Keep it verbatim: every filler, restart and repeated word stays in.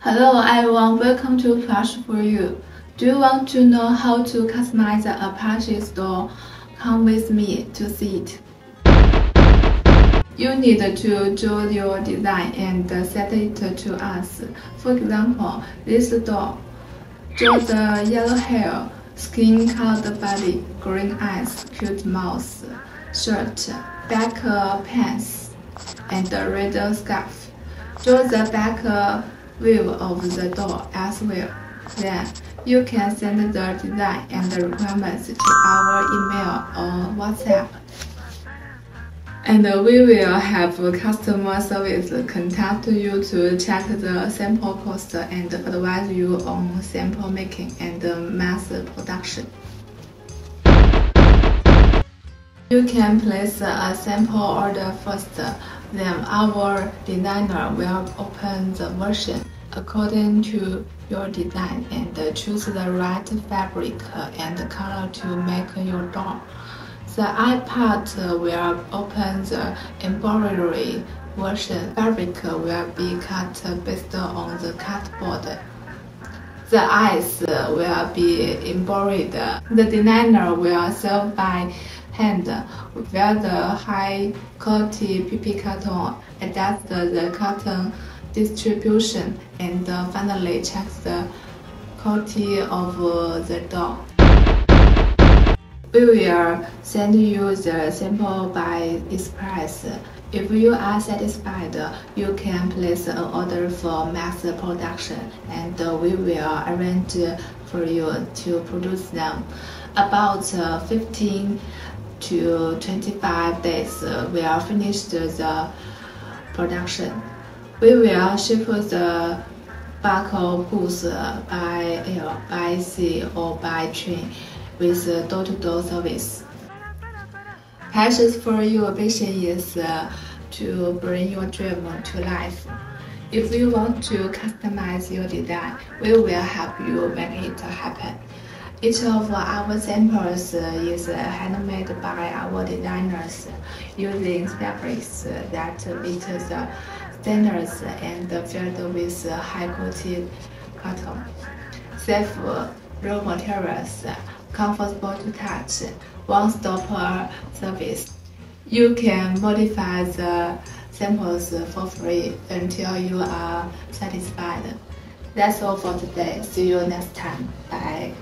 Hello everyone, welcome to Plush for You. Do you want to know how to customize an Apache store? Come with me to see it. You need to draw your design and set it to us. For example, this door. Draw the yellow hair, skin colored body, green eyes, cute mouth, shirt, black pants, and a red scarf. Draw the back view of the door as well. Then you can send the design and the requirements to our email or WhatsApp, and we will have customer service contact you to check the sample cost and advise you on sample making and mass production. You can place a sample order first, then our designer will open the version according to your design and choose the right fabric and color to make your door. The iPad will open the embroidery version. Fabric will be cut based on the cardboard. The eyes will be embroidered. The designer will sew by hand, wear the high-quality P P cotton, adjust the cotton distribution, and finally check the quality of the door. We will send you the sample by express. If you are satisfied, you can place an order for mass production, and we will arrange for you to produce them. About fifteen to twenty-five days, we are finished the production. We will ship the bulk goods by air, by sea, or by train with door-to-door service. Passion for Your vision is to bring your dream to life. If you want to customize your design, we will help you make it happen. Each of our samples is handmade by our designers using fabrics that meet the standards and filled with high-quality cotton. Safe raw materials, comfortable to touch, one-stop service. You can modify the samples for free until you are satisfied. That's all for today. See you next time. Bye.